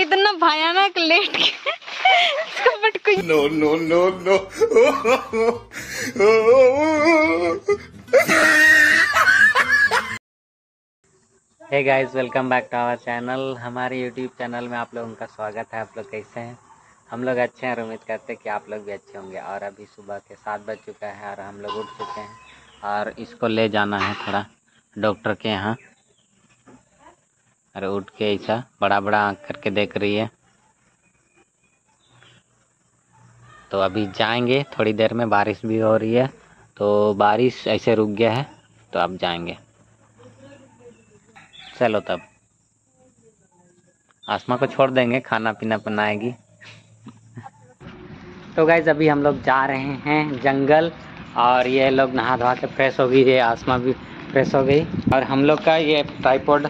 इतना भयानक लेट के इसको पटकू। No no no no hey guys, welcome back to our channel. हमारे यूट्यूब चैनल में आप लोगों का स्वागत है। आप लोग कैसे हैं? हम लोग अच्छे हैं और उम्मीद करते हैं कि आप लोग भी अच्छे होंगे। और अभी सुबह के 7 बज चुका है और हम लोग उठ चुके हैं और इसको ले जाना है थोड़ा डॉक्टर के यहाँ। अरे उठ के ऐसा बड़ा बड़ा आँख करके देख रही है। तो अभी जाएंगे थोड़ी देर में। बारिश भी हो रही है तो बारिश ऐसे रुक गया है तो अब जाएंगे। चलो तब आसमा को छोड़ देंगे, खाना पीना बनाएगी। तो गाइज अभी हम लोग जा रहे हैं जंगल और ये लोग नहा धोवा के फ्रेश हो गई, ये आसमा भी फ्रेश हो गई। और हम लोग का ये ट्राइपॉड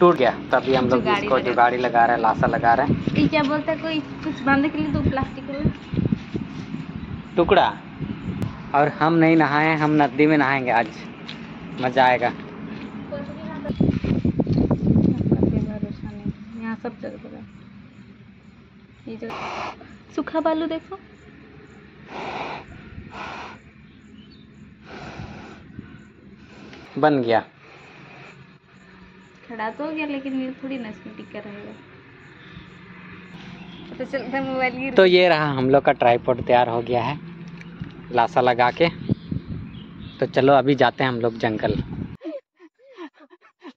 टूट गया तभी हम लोग इसको जुगाड़ी लगा रहे हैं, लाशा लगा रहे हैं। क्या बोलता है कोई कुछ बांधने के लिए तो प्लास्टिक टुकड़ा। और हम नहीं नहाए, हम नदी में नहाएंगे आज, मज़ा आएगा। यहाँ सब जगह ये जो सूखा बालू देखो। बन गया, खड़ा तो हो गया लेकिन ये थोड़ी ना इसमें टिका रहेगा। तो चलते मोबाइल। तो ये रहा हम लोग का ट्राइपॉड तैयार हो गया है लाशा लगा के। तो चलो अभी जाते हैं हम लोग जंगल।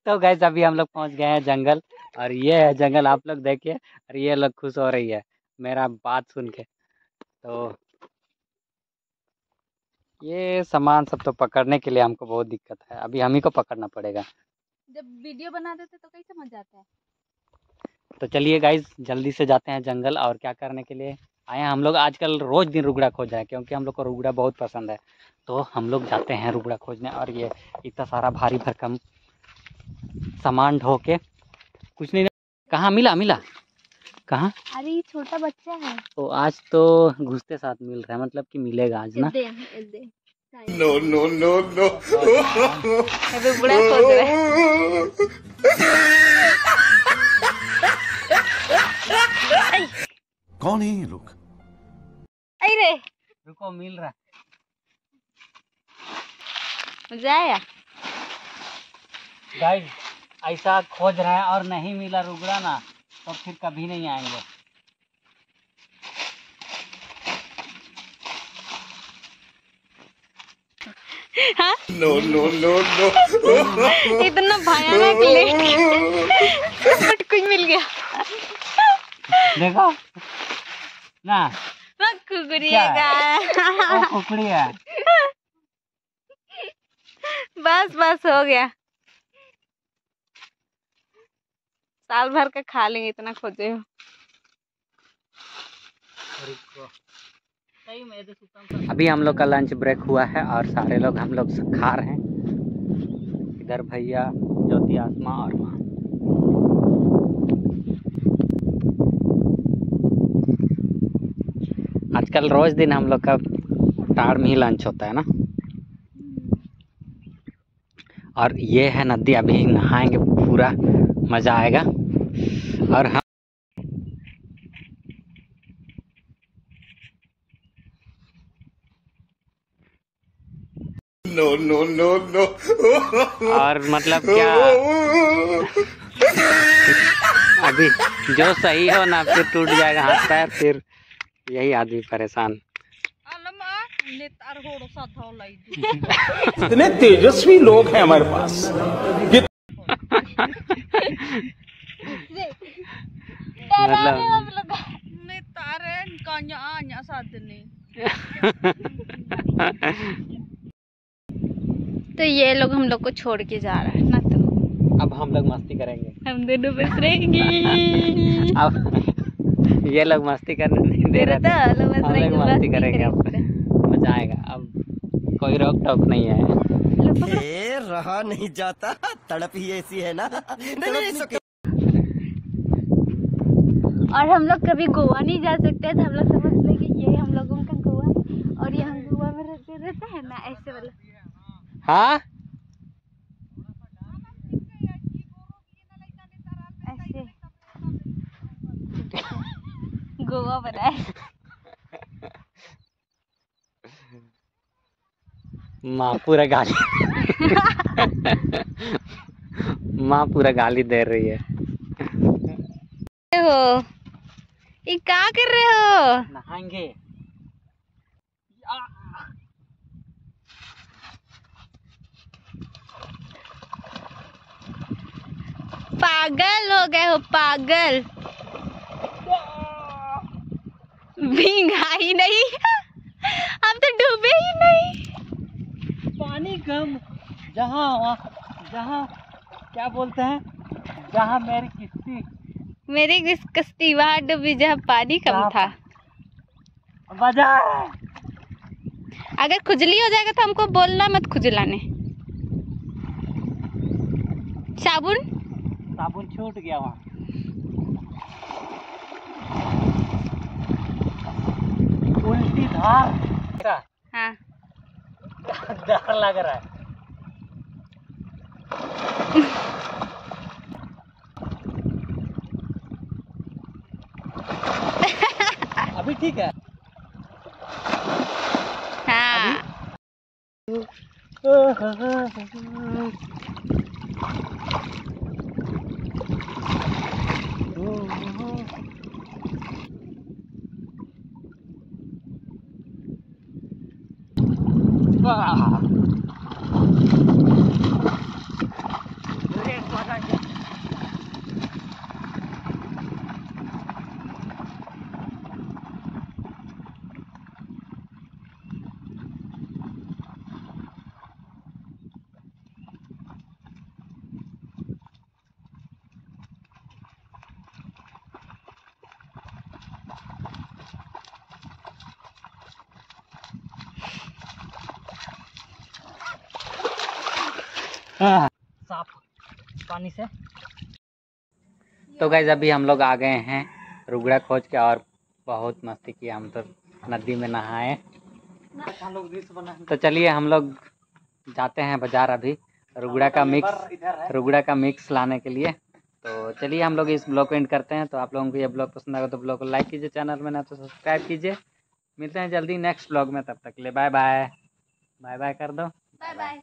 तो गाइस अभी हम लोग पहुंच गए हैं जंगल और ये है जंगल, आप लोग देखिए। और ये लोग खुश हो रही है मेरा बात सुन के। तो ये सामान सब तो पकड़ने के लिए हमको बहुत दिक्कत है, अभी हम ही को पकड़ना पड़ेगा। जब वीडियो बनाते थे तो कैसे मजा आता है। तो चलिए गाइज जल्दी से जाते हैं जंगल। और क्या करने के लिए आए हम लोग, आजकल रोज दिन रुगड़ा खोज रहे हैं क्योंकि हम लोग को रुगड़ा बहुत पसंद है। तो हम लोग जाते हैं रुगड़ा खोजने। और ये इतना सारा भारी भरकम सामान ढो के कुछ नहीं। कहाँ मिला? मिला कहाँ? अरे छोटा बच्चा है। तो आज तो घुसते साथ मिल रहा है, मतलब कि मिलेगा आज ना। नो नो नो नो, कौन है ये लोग? अरे रुको, मिल रहा। मजा आया गाइस, ऐसा खोज रहे हैं और नहीं मिला रुगड़ा ना तो फिर कभी नहीं आएंगे। हाँ? नो नो नो नो, इतना भयानक लेट कुछ मिल गया। देखो ना कुकुरिया। बस बस हो गया, साल भर का खा लेंगे इतना खोजे हो। अभी हम लोग का लंच ब्रेक हुआ है और सारे लोग हम लोग खा रहे हैं। इधर भैया, ज्योति, आसमा और माँ। आजकल रोज दिन हम लोग का टाड़ में ही लंच होता है ना। और ये है नदी, अभी नहाएंगे पूरा, मज़ा आएगा। और हम नो नो नो नो, और मतलब क्या अभी जो सही हो ना फिर टूट जाएगा हाथ पैर, फिर यही आदमी परेशान। इतने तेजस्वी लोग हैं हमारे पास। मतलब तो ये लोग हम लोग को छोड़ के जा रहे हैं ना। तो अब हम लोग मस्ती करेंगे, हम दोनों बस रहेंगे। अब ये लोग मस्ती करने नहीं दे रहे, हम लोग मस्ती करेंगे। अब मजा आएगा, अब कोई रोक टोक नहीं है। ये रहा नहीं जाता, तड़प ही ऐसी है ना। और हम लोग कभी गोवा नहीं जा सकते तो हम लोग समझ लेंगे ये हम लोगों का गोवा। और ये हम गोवा में रहते हैं ना, ऐसे वाला। हाँ गोवा बनाए। माँ पूरा गाली दे रही है। हो ये क्या कर रहे हो? नहाएंगे। पागल हो गए हो, पागल। भीगा ही नहीं अब तो, डूबे ही नहीं। पानी कम जहाँ क्या बोलते हैं, जहाँ मेरी किश्ती वहाँ डूबी, जहाँ पानी कम था। अगर खुजली हो जाएगा तो हमको बोलना मत। खुजलाने साबुन साबुन छूट गया वहाँ। उल्टी धार। हाँ। डर लग रहा है। अभी ठीक है। हाँ। साफ पानी से। तो गाइस अभी हम लोग आ गए हैं रुगड़ा खोज के, और बहुत मस्ती किया। हम तो नदी में नहाए। तो चलिए हम लोग जाते हैं बाजार अभी रुगड़ा का मिक्स लाने के लिए। तो चलिए हम लोग इस ब्लॉग को एंड करते हैं। तो आप लोगों को ये ब्लॉग पसंद आएगा तो ब्लॉग को लाइक कीजिए, चैनल में ना तो सब्सक्राइब कीजिए। मिलते हैं जल्दी नेक्स्ट ब्लॉग में, तब तक के लिए बाय बाय। बाय बाय कर दो। Bye bye.